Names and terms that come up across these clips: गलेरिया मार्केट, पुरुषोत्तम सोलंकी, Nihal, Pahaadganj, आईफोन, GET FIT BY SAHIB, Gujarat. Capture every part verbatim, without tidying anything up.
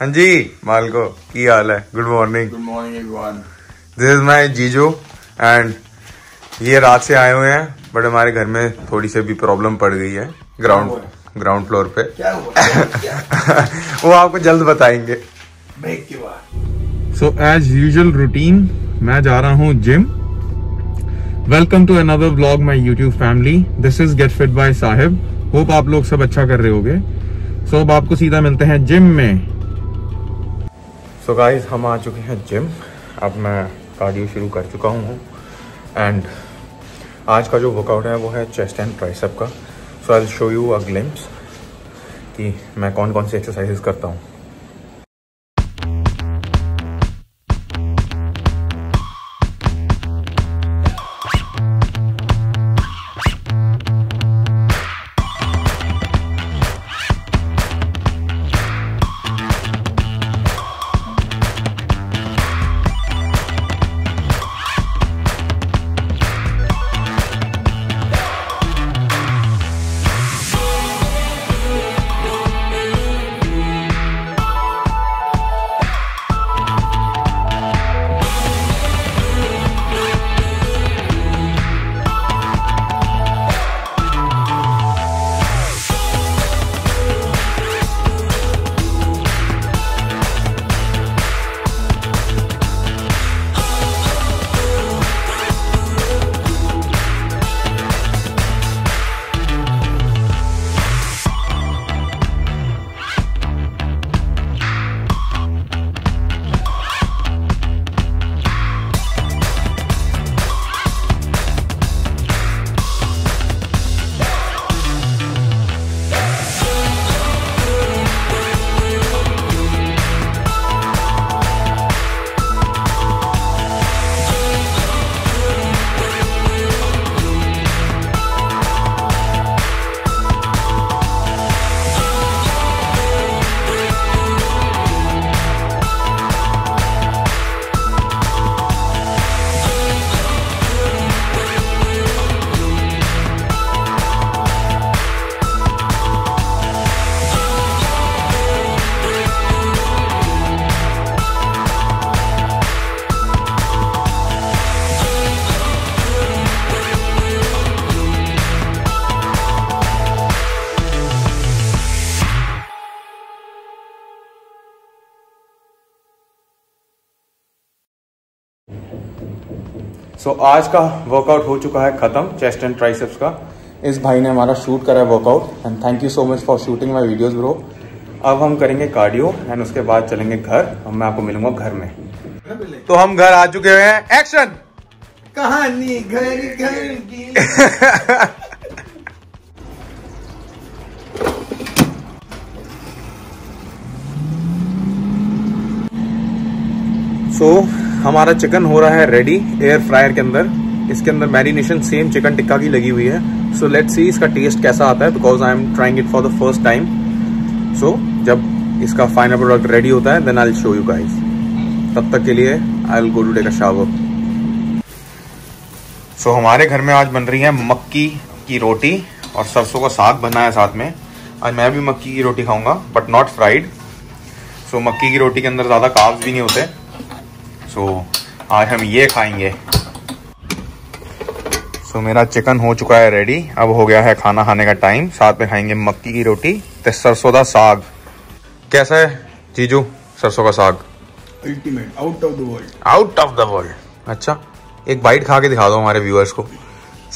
हाँ जी मालको, की हाल है? Good morning. Good morning everyone. This is my जीजू एंड ये रात से आए हुए हैं, बट हमारे घर में थोड़ी सी भी प्रॉब्लम पड़ गई है ग्राउंड ग्राउंड फ्लोर पे। क्या हुआ? क्या? वो आपको जल्द बताएंगे। सो एज यूजुअल रूटीन मैं जा रहा हूँ gym. Welcome to another vlog my YouTube family. This is get fit by Sahib. Hope आप लोग सब अच्छा कर रहे होगे। सो so, अब आपको सीधा मिलते हैं जिम में। सो so, गाइस हम आ चुके हैं जिम। अब मैं कार्डियो शुरू कर चुका हूँ एंड आज का जो वर्कआउट है वो है चेस्ट एंड ट्राइसेप का। So I will show you a glimpse कि मैं कौन कौन सी एक्सरसाइजेस करता हूँ। सो so, आज का वर्कआउट हो चुका है खत्म, चेस्ट एंड ट्राइसेप्स का। इस भाई ने हमारा शूट करा है workout and thank you so much for shooting my videos bro. अब हम करेंगे कार्डियो एंड उसके बाद चलेंगे घर। अब मैं आपको मिलूंगा घर में। तो हम घर आ चुके हैं। एक्शन। कहानी घर घर की। सो so, हमारा चिकन हो रहा है रेडी एयर फ्रायर के अंदर। इसके अंदर मैरिनेशन सेम चिकन टिक्का की लगी हुई है। सो लेट्स सी इसका टेस्ट कैसा आता है, because I am trying it for the first time. So जब इसका फाइनल प्रोडक्ट रेडी होता है then I will show you guys. तब तक के लिए I will go to take a shower. So हमारे घर में आज बन रही है मक्की की रोटी और सरसों का साग बना है साथ में। आज मैं भी मक्की की रोटी खाऊंगा बट नॉट फ्राइड। सो मक्की की रोटी के अंदर ज़्यादा कार्ब्स भी नहीं होते। सो so, आज हम ये खाएंगे। सो so, मेरा चिकन हो चुका है रेडी। अब हो गया है खाना खाने का टाइम। साथ में खाएंगे मक्की की रोटी ते सरसों का साग। कैसा है जीजू सरसों का साग? Ultimate, out of the world. Out of the world. अच्छा एक बाइट खा के दिखा दो हमारे व्यूअर्स को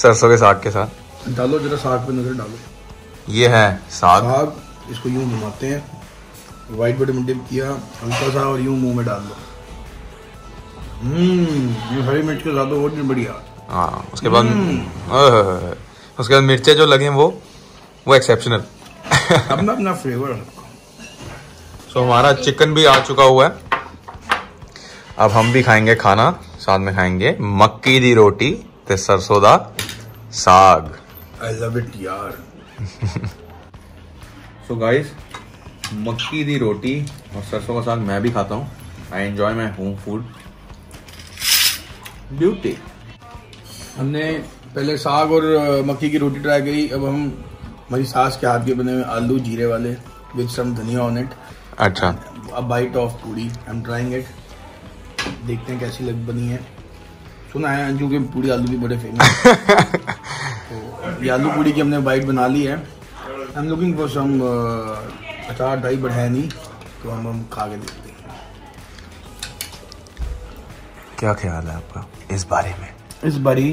सरसों के साग के साथ। डालो जरा साग पे नजर डालो। ये है साग, साग इसको यूं घुमाते हैं। वाइट बॉडी में डिप किया हल्का सा और यूं मुंह में डाल दो। हम्म हरी मिर्च के ज़्यादा वो नहीं बढ़िया। हाँ उसके बाद उसके बाद मिर्चें जो लगे हैं वो वो एक्सेप्शनल। अपना अपना फ्लेवर। सो so, हमारा चिकन भी आ चुका हुआ है। अब हम भी खाएंगे खाना। साथ में खाएंगे मक्की दी रोटी ते सरसों दा साग। आई लव इट यार। सो गाइस मक्की दी रोटी और सरसों का साग मैं भी खाता हूँ। I enjoy my home food. Beauty. हमने पहले साग और मक्की की रोटी ट्राई करी। अब हम हमारी सास के हाथ के बने हुए आलू जीरे वाले विद सम धनिया ऑन इट। अच्छा a bite of puri. I'm trying it. देखते हैं कैसी लग बनी है. सुना है अंजू के पूरी आलू भी बड़े फेमस तो ये आलू पूरी की हमने बाइट बना ली है. I am looking for some achar dry but है नहीं, तो हम हम खा के देखते हैं. क्या ख्याल है आपका इस बारे में? इस बारी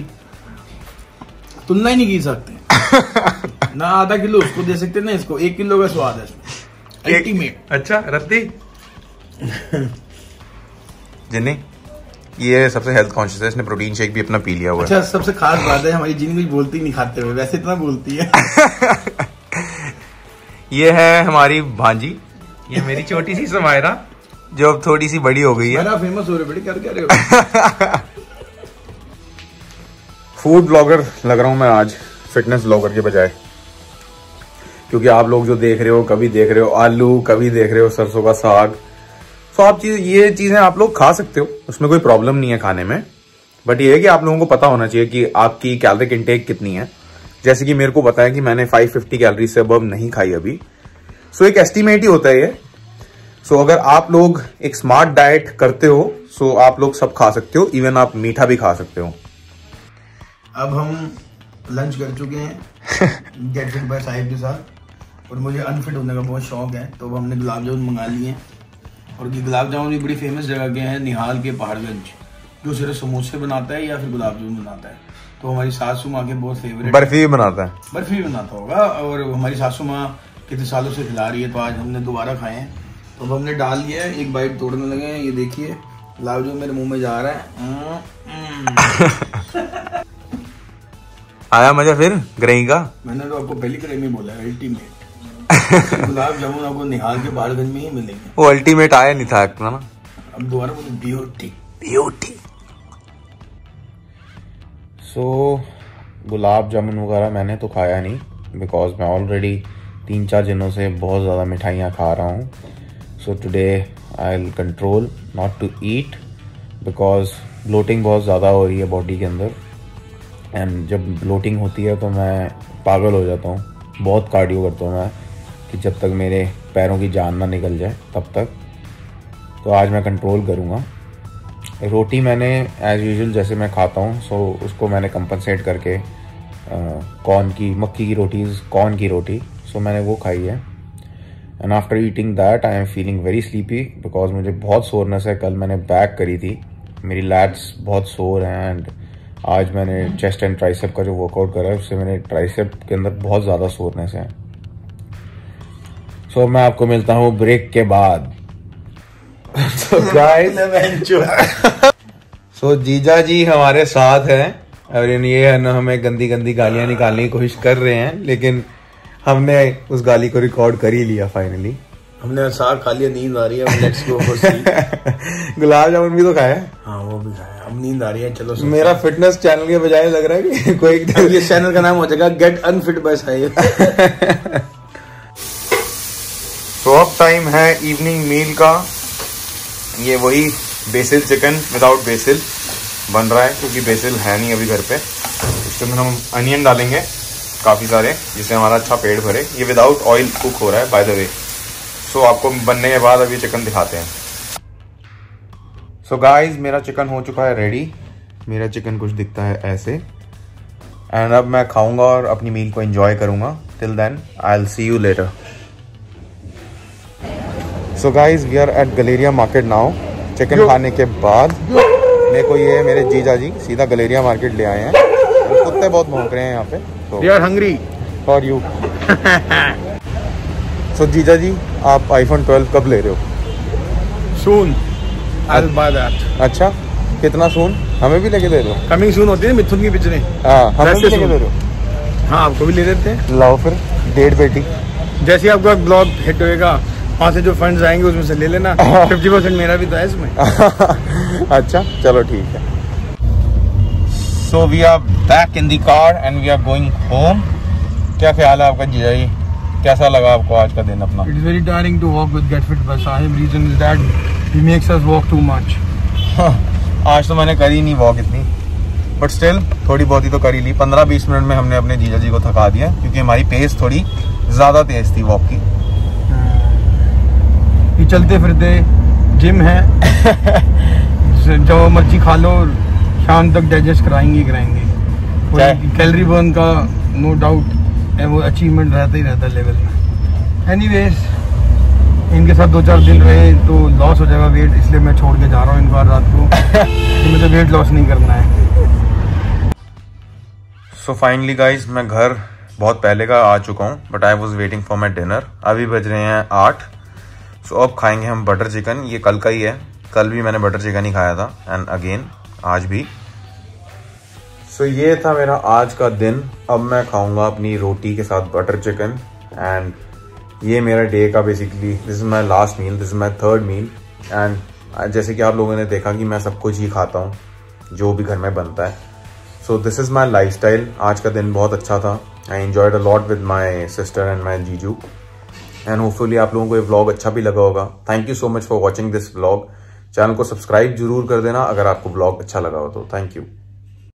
तुलना ही नहीं की सकते ना. आधा किलो उसको दे सकते ना, इसको एक किलो का स्वाद है अल्टीमेट. अच्छा रद्दी जिन्नी ये सबसे हेल्थ कॉन्शियस है, इसने प्रोटीन शेक भी अपना पी लिया हुआ है. अच्छा सबसे खास बात है हमारी जिन्नी कुछ बोलती नहीं खाते हुए, वैसे इतना बोलती है. ये है हमारी भांजी, ये मेरी छोटी सी समायरा जो अब थोड़ी सी बड़ी हो गई है. मेरा फेमस हो रहे बड़ी कर क्या रहे हो. फूड ब्लॉगर लग रहा हूँ मैं आज, फिटनेस ब्लॉगर के बजाय, क्योंकि आप लोग जो देख रहे हो कभी देख रहे हो आलू, कभी देख रहे हो सरसों का साग. तो आप चीज ये चीजें आप लोग खा सकते हो, उसमें कोई प्रॉब्लम नहीं है खाने में. बट ये है कि आप लोगों को पता होना चाहिए कि आपकी कैलोरिक इंटेक कितनी है. जैसे कि मेरे को पता है कि मैंने पाँच सौ पचास कैलोरी से अबव नहीं खाई अभी. सो एक एस्टिमेट ही होता है ये. सो अगर आप लोग एक स्मार्ट डाइट करते हो सो आप लोग सब खा सकते हो, इवन आप मीठा भी खा सकते हो. अब हम लंच कर चुके हैं गेट फिट बाय साहिब के साथ, और मुझे अनफिट होने का बहुत शौक है, तो अब हमने गुलाब जामुन मंगा लिए. और गुलाब जामुन भी बड़ी फेमस जगह के हैं निहाल के पहाड़गंज, जो सिर्फ समोसे बनाता है या फिर गुलाब जामुन बनाता है. तो हमारी सासू माँ के बहुत फेवरेट. बर्फी भी बनाता है. बर्फी भी बनाता होगा, और हमारी सासू माँ कितने सालों से खिला रही है, तो आज हमने दोबारा खाए हैं. तो अब हमने डाल लिया है, एक बाइट तोड़ने लगे हैं. ये देखिए गुलाब जामुन मेरे मुँह में जा रहा है. आया मजा फिर ग्रेवी का. मैंने तो आपको पहली ग्रेवी में बोला अल्टीमेट. गुलाब जामुन आपको निहाल के पहाड़गंज में ही मिलेंगे. वो अल्टीमेट आया नहीं था ना. अब दोबारा बोलो ब्यूटी ब्यूटी. सो गुलाब जामुन वगैरह मैंने तो खाया नहीं, बिकॉज मैं ऑलरेडी तीन चार दिनों से बहुत ज़्यादा मिठाइयाँ खा रहा हूँ. So today I will control not to eat, because bloating बहुत ज़्यादा हो रही है बॉडी के अंदर. एंड जब ब्लोटिंग होती है तो मैं पागल हो जाता हूँ, बहुत कार्डियो करता हूँ मैं कि जब तक मेरे पैरों की जान ना निकल जाए तब तक. तो आज मैं कंट्रोल करूँगा. रोटी मैंने एज़ यूजुअल जैसे मैं खाता हूँ सो उसको मैंने कंपनसेट करके कॉर्न की मक्की की रोटी कॉर्न की रोटी सो मैंने वो खाई है. And after eating that I am feeling very sleepy, because मुझे बहुत सोरनेस है. कल मैंने बैक करी थी, मेरी लैट्स बहुत सोर हैं. एंड आज मैंने चेस्ट एंड ट्राइसेप का जो वर्कआउट करा है उससे मेरे ट्राइसेप के अंदर बहुत ज़्यादा सोरनेस है. सो so, मैं आपको मिलता हूँ ब्रेक के बाद. सो गाइस सो जीजा जी हमारे साथ हैं, और ये है ना हमें गंदी गंदी गालियाँ निकालने की कोशिश कर रहे हैं, लेकिन हमने उस गाली को रिकॉर्ड कर ही लिया फाइनली. हमने साग खा लिया, नींद आ रही है. लेट्स गो फॉर सी. गुलाब जामुन भी तो खाया. हाँ वो भी खाया. अब नींद आ रही है, चलो. मेरा फिटनेस चैनल के बजाय लग रहा है कि कोई इस चैनल का नाम हो जाएगा गेट अनफिट बाय साहिब. तो अब टाइम है इवनिंग मील का. ये वही बेसिल चिकन विदाउट बेसिल बन रहा है, क्योंकि बेसिल है नहीं अभी घर पे. इसके अंदर हम अनियन डालेंगे काफ़ी सारे, जिससे हमारा अच्छा पेट भरे. ये विदाउट ऑयल कुक हो रहा है बाय द वे. सो आपको बनने के बाद अब ये चिकन दिखाते हैं. सो so गाइस मेरा चिकन हो चुका है रेडी. मेरा चिकन कुछ दिखता है ऐसे. एंड अब मैं खाऊँगा और अपनी मील को इन्जॉय करूँगा. Till then I will see you later. So guys we are at गलेरिया मार्केट now. Chicken खाने के बाद मेरे को ये मेरे जीजा जी सीधा गलेरिया मार्केट ले आए हैं. तो कुत्ते बहुत भौंक रहे हैं यहाँ पे. तो we are hungry for you. So जीजा जी आप आईफोन ट्वेल्व कब ले रहे हो? सून. I'll buy that. अच्छा कितना सून? हमें भी लेके दे दो. कमिंग सून होती है मिथुन की पिछले. हाँ हमें भी लेके दे दो. हाँ आपको भी ले देते हैं. लाओ फिर डेढ़ पेटी. जैसे आपका ब्लॉग हिट होएगा वहाँ से जो फंड्स आएंगे उसमें से ले लेना. पचास परसेंट मेरा भी तो है इसमें. अच्छा चलो ठीक है. So we are back in the car and we are going home. क्या ख्याल है आपका जीजा जी, कैसा लगा आपको आज का दिन अपना? It's very tiring to walk with get fit by Sahib. Reason is that he makes us walk too much. आज तो मैंने करी नहीं वॉक इतनी, बट स्टिल थोड़ी बहुत ही तो करी ली. पंद्रह बीस मिनट में हमने अपने जीजा जी को थका दिया, क्योंकि हमारी पेस थोड़ी ज़्यादा तेज़ थी वॉक की. चलते फिरते जिम है जो मर्जी खा लो शाम तक डाइजेस्ट कराएंगे कराएंगे कैलोरी बर्न का नो डाउट वो अचीवमेंट रहता ही रहता है लेवल में। एनीवेज इनके साथ दो चार दिन रहे तो लॉस हो जाएगा वेट, इसलिए मैं छोड़ के जा रहा हूँ इनका रात को तो मुझे वेट लॉस नहीं करना है। सो फाइनली गाइज मैं घर बहुत पहले का आ चुका हूँ but I was waiting for my dinner. अभी बज रहे हैं आठ। सो so, अब खाएंगे हम बटर चिकन। ये कल का ही है, कल भी मैंने बटर चिकन ही खाया था एंड अगेन आज भी। सो so, ये था मेरा आज का दिन। अब मैं खाऊंगा अपनी रोटी के साथ बटर चिकन एंड ये मेरा डे का basically this is my last meal, this is my third meal and जैसे कि आप लोगों ने देखा कि मैं सब कुछ ही खाता हूँ जो भी घर में बनता है। So this is my lifestyle. आज का दिन बहुत अच्छा था। I enjoyed a lot with my sister and my जीजू एंड होपफुली आप लोगों को ये व्लॉग अच्छा भी लगा होगा। Thank you so much for watching this vlog. Channel को सब्सक्राइब जरूर कर देना अगर आपको व्लॉग अच्छा लगा हो तो। Thank you.